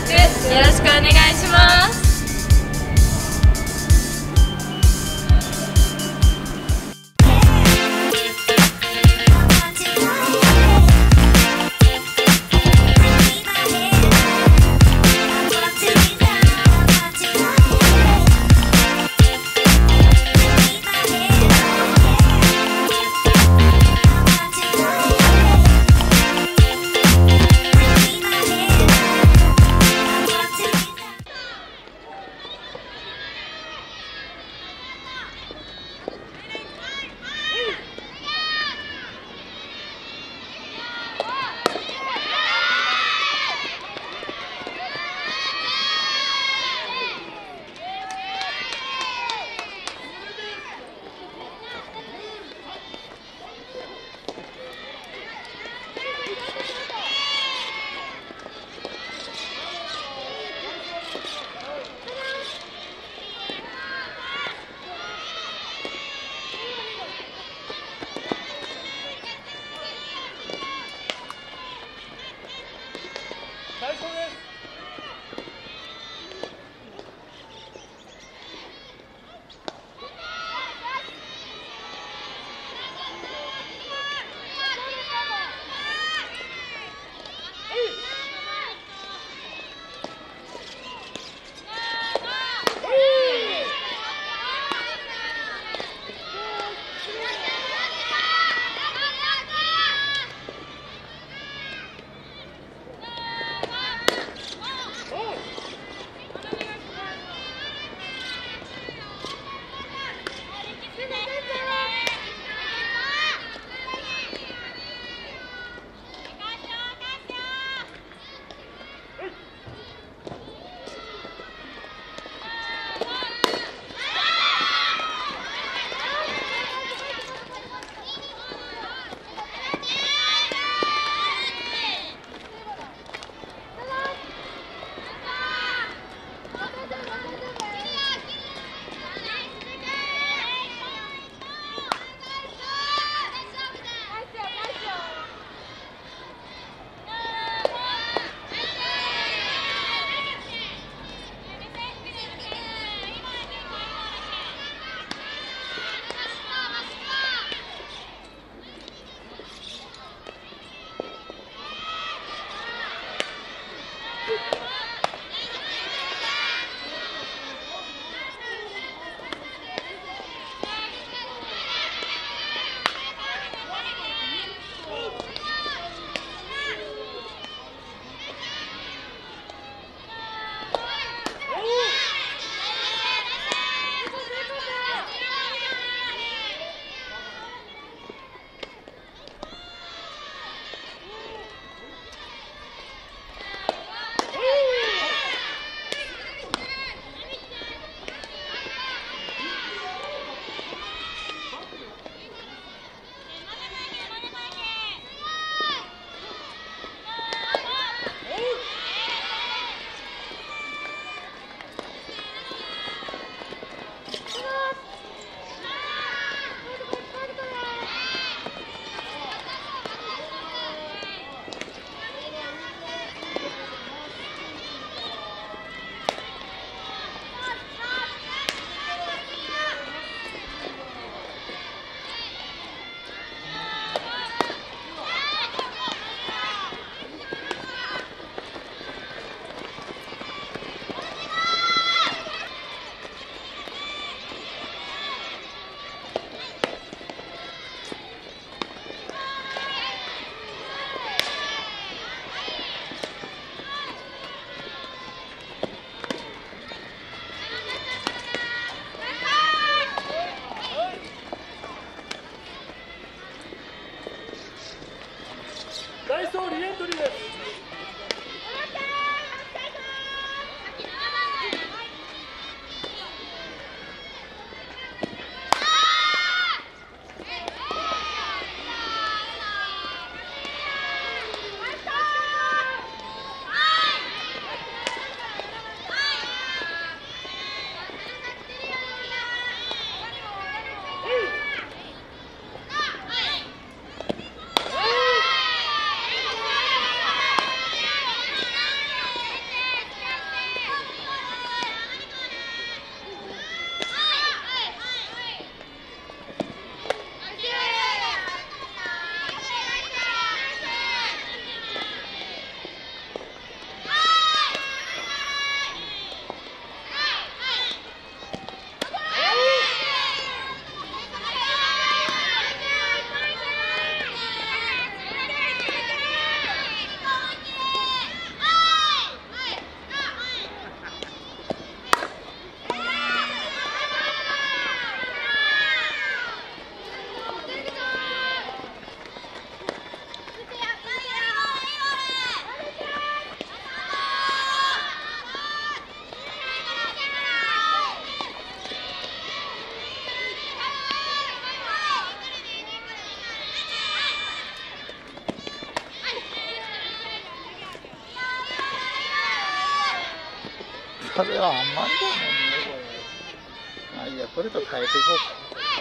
録よろしくお願いします。風はあんまりだもんねこれ。あ、いやこれと変えていこうか。